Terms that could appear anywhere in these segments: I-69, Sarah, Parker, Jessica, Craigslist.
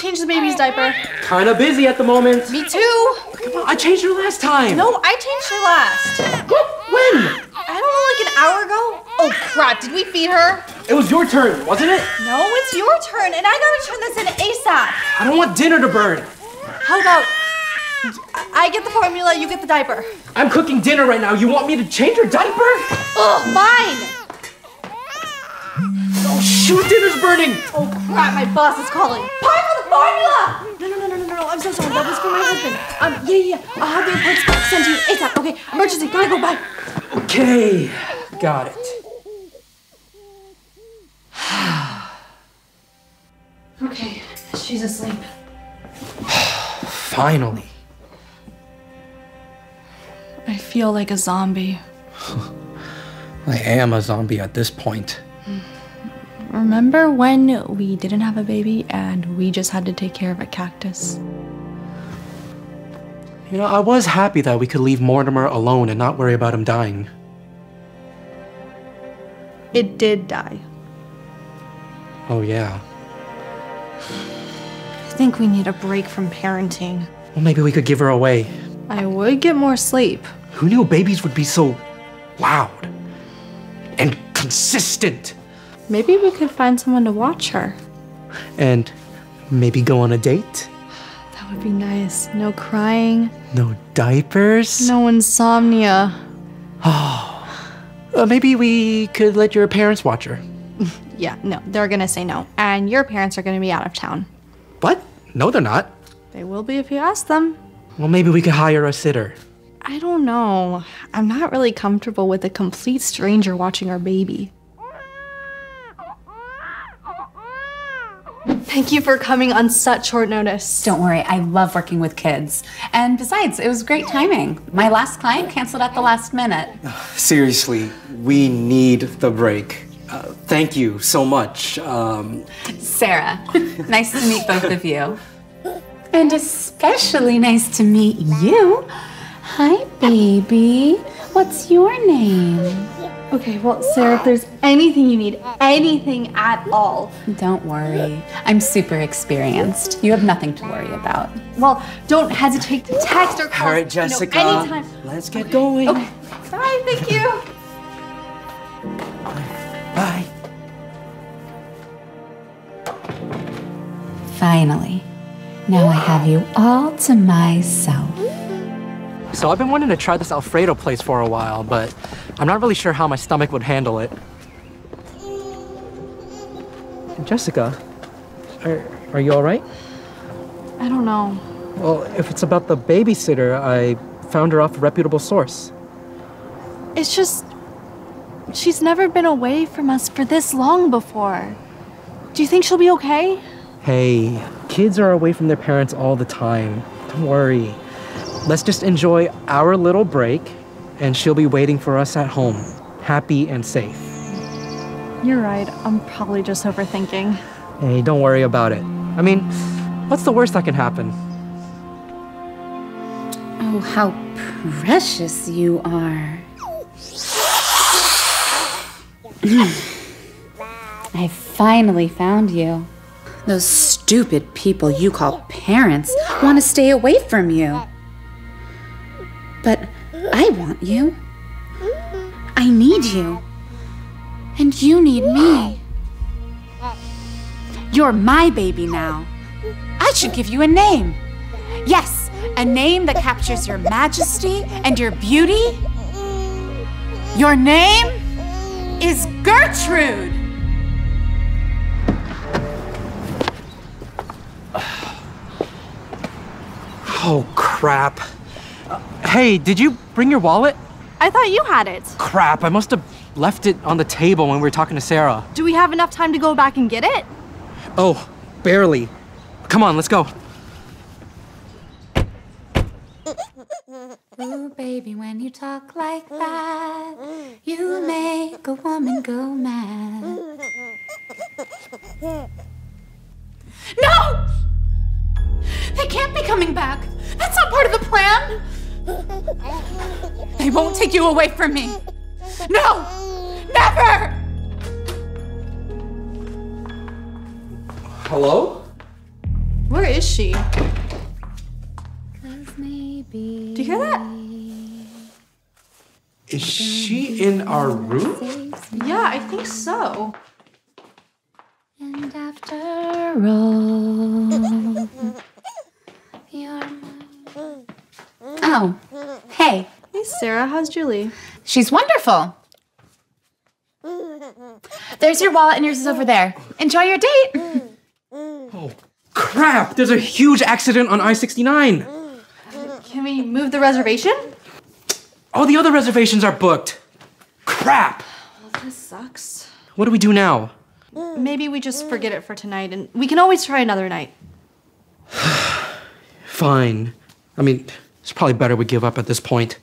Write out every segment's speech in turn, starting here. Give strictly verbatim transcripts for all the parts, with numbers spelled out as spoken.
change the baby's diaper. Kinda busy at the moment. Me too. Come on, I changed her last time. No, I changed her last. When? I don't know, like an hour ago. Oh crap, did we feed her? It was your turn, wasn't it? No, it's your turn, and I gotta turn this in ASAP. I don't want dinner to burn. How about I get the formula, you get the diaper. I'm cooking dinner right now. You want me to change her diaper? Ugh, fine. Oh shoot, dinner's burning. Oh crap, my boss is calling. Pie for the formula! No, no, no, no, no, no. I'm so sorry. That was for my husband. Um, yeah, yeah. I'll have the inputs sent to you ASAP. Okay, emergency. Gotta go. Bye. Okay, got it. Okay, she's asleep. Finally. I feel like a zombie. I am a zombie at this point. Remember when we didn't have a baby and we just had to take care of a cactus? You know, I was happy that we could leave Mortimer alone and not worry about him dying. It did die. Oh, yeah. I think we need a break from parenting. Well, maybe we could give her away. I would get more sleep. Who knew babies would be so loud and consistent? Maybe we could find someone to watch her. And maybe go on a date? That would be nice. No crying. No diapers. No insomnia. Oh. Uh, maybe we could let your parents watch her. Yeah, no, they're gonna say no. And your parents are gonna be out of town. What? No, they're not. They will be if you ask them. Well, maybe we could hire a sitter. I don't know. I'm not really comfortable with a complete stranger watching our baby. Thank you for coming on such short notice. Don't worry, I love working with kids. And besides, it was great timing. My last client canceled at the last minute. Seriously, we need the break. Uh, thank you so much. Um... Sarah, nice to meet both of you. And especially nice to meet you. Hi, baby. What's your name? Okay, well, Sarah, if there's anything you need, anything at all. Don't worry. I'm super experienced. You have nothing to worry about. Well, don't hesitate to text or call. All right, Jessica. You know, anytime. Let's get okay. going. Okay. Bye, thank you. Bye. Finally. Now I have you all to myself. So I've been wanting to try this Alfredo place for a while, but I'm not really sure how my stomach would handle it. Jessica, are, are you all right? I don't know. Well, if it's about the babysitter, I found her off a reputable source. It's just, she's never been away from us for this long before. Do you think she'll be okay? Hey. Kids are away from their parents all the time. Don't worry. Let's just enjoy our little break, and she'll be waiting for us at home, happy and safe. You're right. I'm probably just overthinking. Hey, don't worry about it. I mean, what's the worst that can happen? Oh, how precious you are. I finally found you. Those stupid people you call parents want to stay away from you. But I want you. I need you. And you need me. You're my baby now. I should give you a name. Yes, a name that captures your majesty and your beauty. Your name is Gertrude. Oh, crap. Uh, hey, did you bring your wallet? I thought you had it. Crap, I must have left it on the table when we were talking to Sarah. Do we have enough time to go back and get it? Oh, barely. Come on, let's go. Ooh, baby, when you talk like that, you make a woman go mad. No! They can't be coming back. That's not part of the plan. They won't take you away from me. No, never. Hello? Where is she? Do you hear that? Is she in our room? Yeah, I think so. And after all, you're mine. Oh, hey. Hey, Sarah, how's Julie? She's wonderful. There's your wallet and yours is over there. Enjoy your date. Oh, crap! There's a huge accident on I sixty-nine. Can we move the reservation? All the other reservations are booked. Crap! Well, this sucks. What do we do now? Maybe we just forget it for tonight, and we can always try another night. Fine. I mean, it's probably better we give up at this point.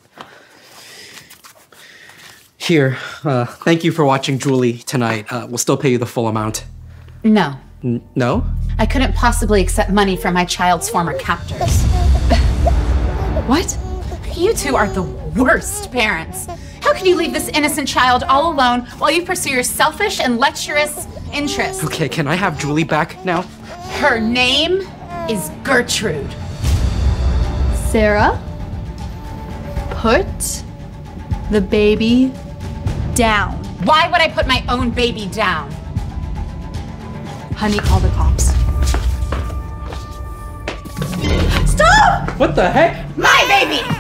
Here, uh, thank you for watching Julie tonight. Uh, we'll still pay you the full amount. No. N- no? I couldn't possibly accept money from my child's former captors. What? You two are the worst parents. How can you leave this innocent child all alone while you pursue your selfish and lecherous interests? Okay, can I have Julie back now? Her name is Gertrude. Sarah, put the baby down. Why would I put my own baby down? Honey, call the cops. Stop! What the heck? My baby! Are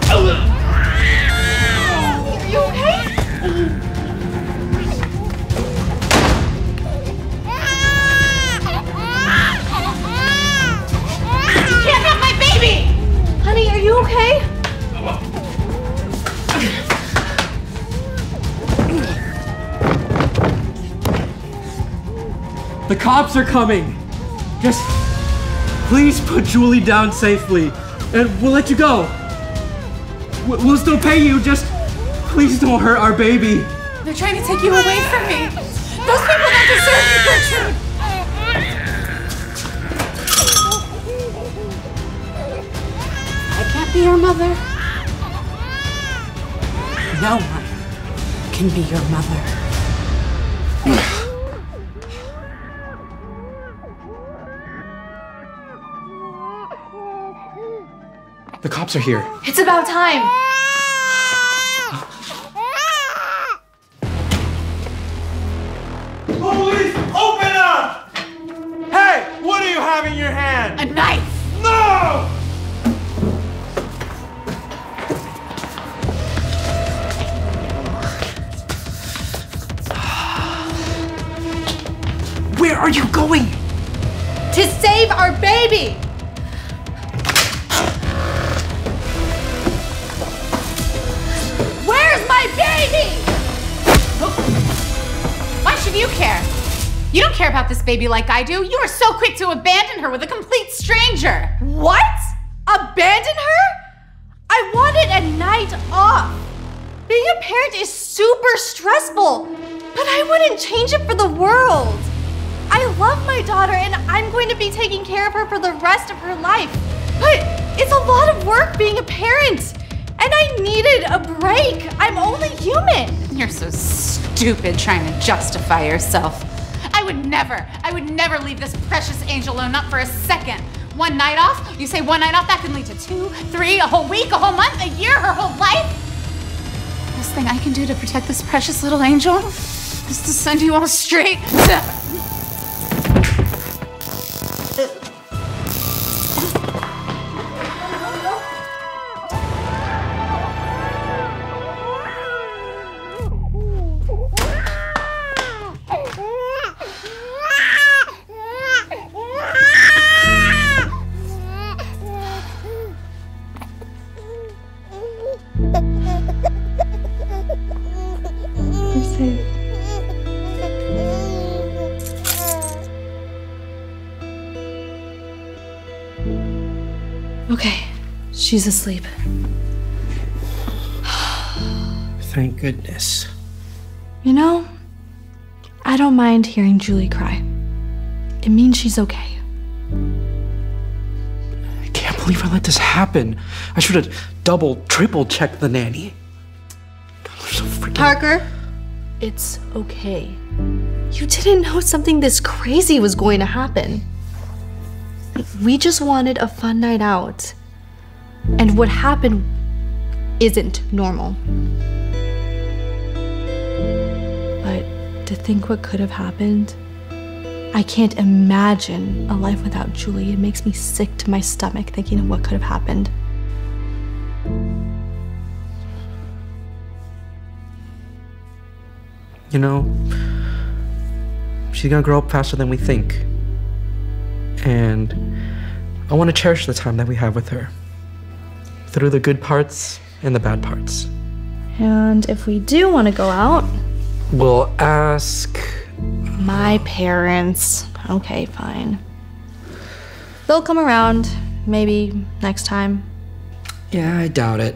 you okay? You can't have my baby! Honey, are you okay? The cops are coming! Just... please put Julie down safely, and we'll let you go. We'll still pay you, just please don't hurt our baby. They're trying to take you away from me. Those people don't deserve you, Gertrude. I can't be your mother. No one can be your mother. The cops are here. It's about time. Police, open up! Hey, what do you have in your hand? A knife. No! Where are you going? To save our baby. You care. You don't care about this baby like I do. You are so quick to abandon her with a complete stranger. What? Abandon her? I wanted a night off. Being a parent is super stressful, but I wouldn't change it for the world. I love my daughter and I'm going to be taking care of her for the rest of her life. But it's a lot of work being a parent, and I needed a break. I'm only human. You're so stupid trying to justify yourself. I would never, I would never leave this precious angel alone, not for a second. One night off, you say one night off, that can lead to two, three, a whole week, a whole month, a year, her whole life. This thing I can do to protect this precious little angel is to send you all straight. Okay, she's asleep. Thank goodness. You know, I don't mind hearing Julie cry. It means she's okay. I can't believe I let this happen. I should have double, triple checked the nanny. God, I'm so freaking... Parker, it's okay. You didn't know something this crazy was going to happen. We just wanted a fun night out. And what happened isn't normal. But to think what could have happened, I can't imagine a life without Julie. It makes me sick to my stomach thinking of what could have happened. You know, she's gonna grow up faster than we think. And I want to cherish the time that we have with her, through the good parts and the bad parts. And if we do want to go out, we'll ask my parents. Okay, fine. They'll come around, maybe next time. Yeah, I doubt it.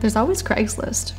There's always Craigslist.